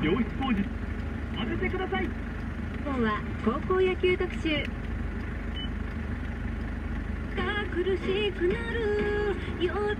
良質工事当ててください。今日は高校野球特集。苦しくなるよ。